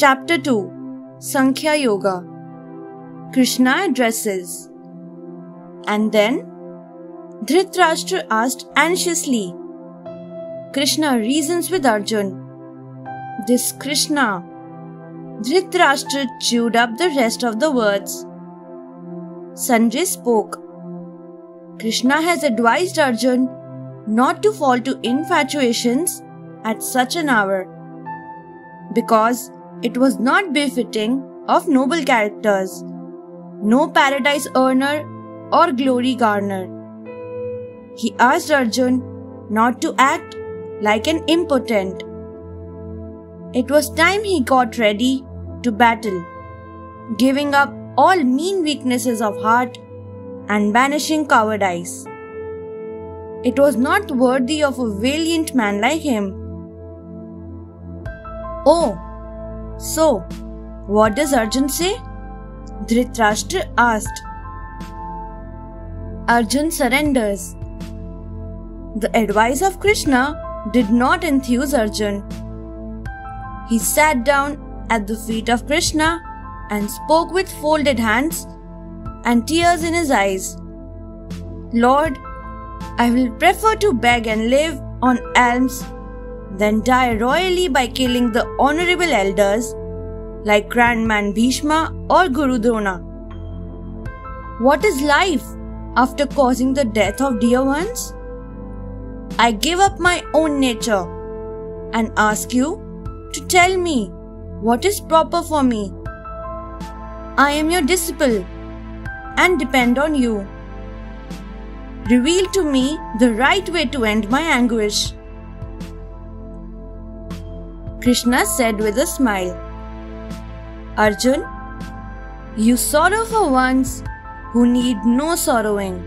Chapter 2 Sankhya Yoga Krishna addresses. And then Dhritarashtra asked anxiously. Krishna reasons with Arjuna. This Krishna. Dhritarashtra chewed up the rest of the words. Sanjay spoke. Krishna has advised Arjuna not to fall to infatuations at such an hour, because it was not befitting of noble characters, no paradise earner or glory garner. He asked Arjuna not to act like an impotent. It was time he got ready to battle, giving up all mean weaknesses of heart and banishing cowardice. It was not worthy of a valiant man like him. Oh, so what does Arjuna say? Dhritarashtra asked. Arjuna surrenders. The advice of Krishna did not enthuse Arjuna. He sat down at the feet of Krishna and spoke with folded hands and tears in his eyes. Lord, I will prefer to beg and live on alms than die royally by killing the honorable elders like Grand Man Bhishma or Guru Drona. What is life after causing the death of dear ones? I give up my own nature and ask you to tell me what is proper for me. I am your disciple and depend on you. Reveal to me the right way to end my anguish. Krishna said with a smile, Arjuna, you sorrow for ones who need no sorrowing.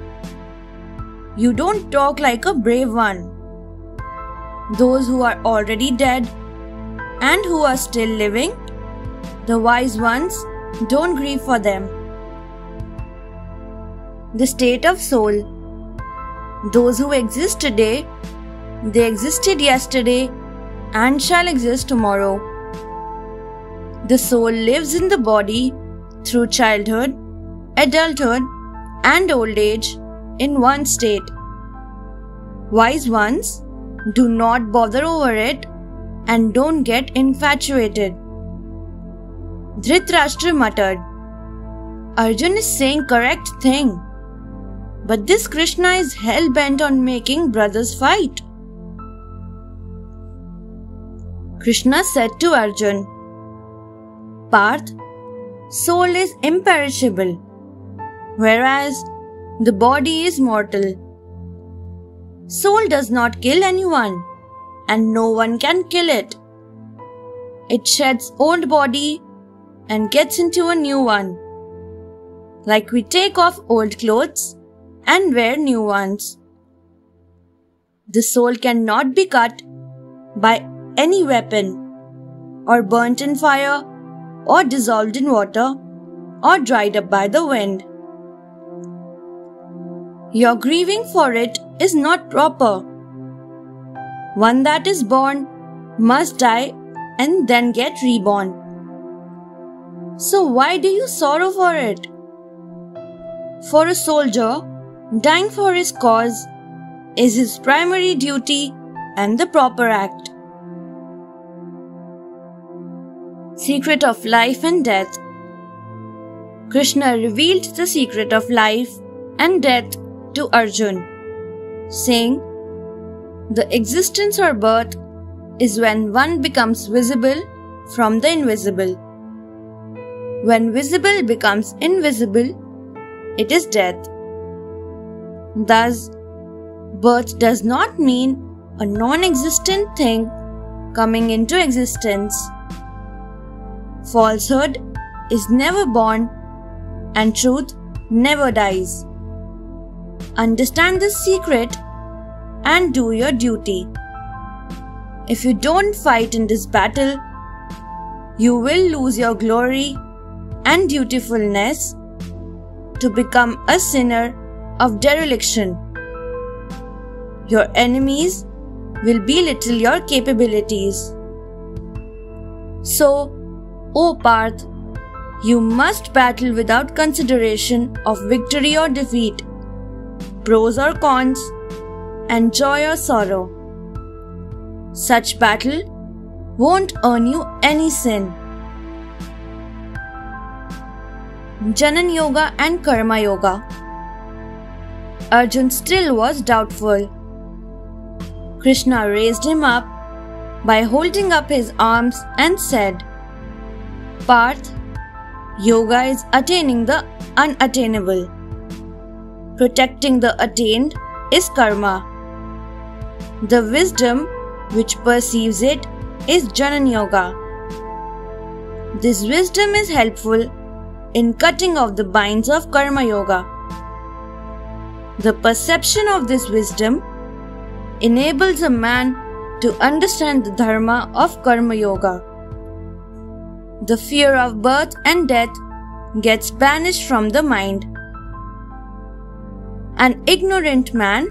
You don't talk like a brave one. Those who are already dead and who are still living, the wise ones don't grieve for them. The state of soul. Those who exist today, they existed yesterday and shall exist tomorrow. The soul lives in the body through childhood, adulthood, and old age in one state. Wise ones do not bother over it and don't get infatuated. Dhritarashtra muttered, Arjuna is saying correct thing, but this Krishna is hell-bent on making brothers fight. Krishna said to Arjuna, Parth, soul is imperishable, whereas the body is mortal. Soul does not kill anyone, and no one can kill it. It sheds old body and gets into a new one, like we take off old clothes and wear new ones. The soul cannot be cut by any weapon, or burnt in fire, or dissolved in water, or dried up by the wind. Your grieving for it is not proper. One that is born must die and then get reborn. So why do you sorrow for it? For a soldier, dying for his cause is his primary duty and the proper act. Secret of Life and Death. Krishna revealed the secret of life and death to Arjuna, saying, the existence or birth is when one becomes visible from the invisible. When visible becomes invisible, it is death. Thus, birth does not mean a non-existent thing coming into existence. Falsehood is never born and truth never dies. Understand this secret and do your duty. If you don't fight in this battle, you will lose your glory and dutifulness to become a sinner of dereliction. Your enemies will belittle your capabilities. So, O Parth, you must battle without consideration of victory or defeat, pros or cons, and joy or sorrow. Such battle won't earn you any sin. Jnan Yoga and Karma Yoga. Arjun still was doubtful. Krishna raised him up by holding up his arms and said, Parth, yoga is attaining the unattainable. Protecting the attained is karma. The wisdom which perceives it is Jnan Yoga. This wisdom is helpful in cutting off the binds of Karma Yoga. The perception of this wisdom enables a man to understand the Dharma of Karma Yoga. The fear of birth and death gets banished from the mind. An ignorant man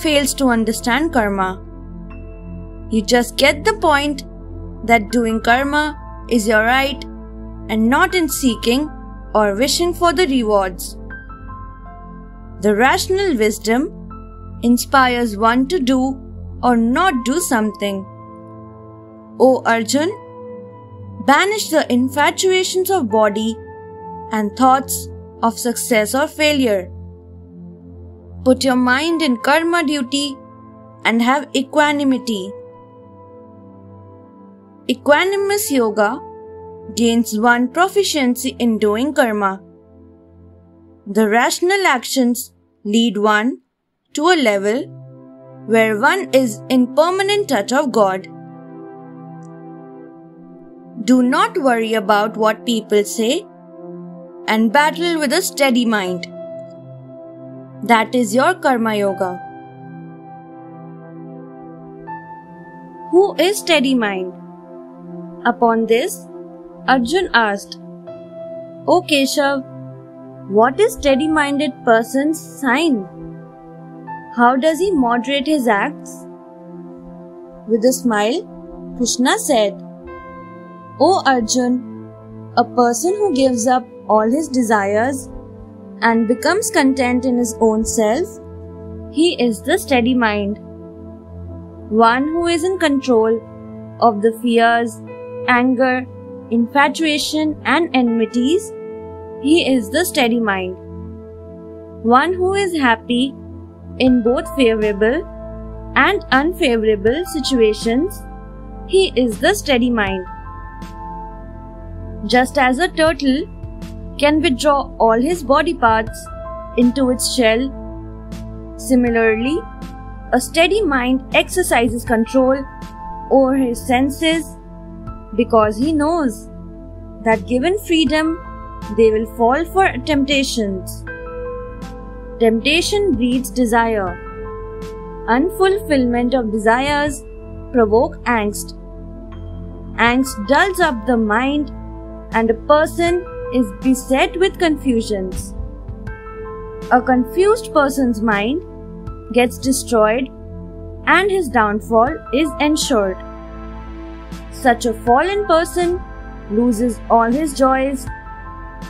fails to understand karma. You just get the point that doing karma is your right and not in seeking or wishing for the rewards. The rational wisdom inspires one to do or not do something. O Arjun, banish the infatuations of body and thoughts of success or failure. Put your mind in karma duty and have equanimity. Equanimous yoga gains one proficiency in doing karma. The rational actions lead one to a level where one is in permanent touch of God. Do not worry about what people say and battle with a steady mind. That is your Karma Yoga. Who is steady mind? Upon this, Arjun asked, O Keshav, what is steady-minded person's sign? How does he moderate his acts? With a smile, Krishna said, O Arjun, a person who gives up all his desires and becomes content in his own self, he is the steady mind. One who is in control of the fears, anger, infatuation and enmities, he is the steady mind. One who is happy in both favorable and unfavorable situations, he is the steady mind. Just as a turtle can withdraw all his body parts into its shell, similarly, a steady mind exercises control over his senses because he knows that given freedom, they will fall for temptations. Temptation breeds desire. Unfulfillment of desires provoke angst. Angst dulls up the mind and a person is beset with confusions. A confused person's mind gets destroyed and his downfall is ensured. Such a fallen person loses all his joys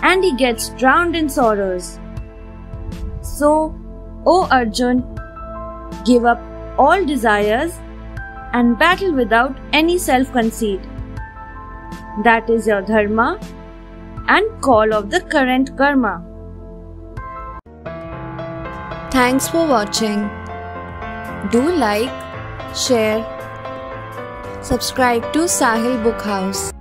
and he gets drowned in sorrows. So, O Arjun, give up all desires and battle without any self-conceit. That is your dharma and call of the current karma. Thanks for watching. Do like, share, subscribe to Sahil Bookhouse.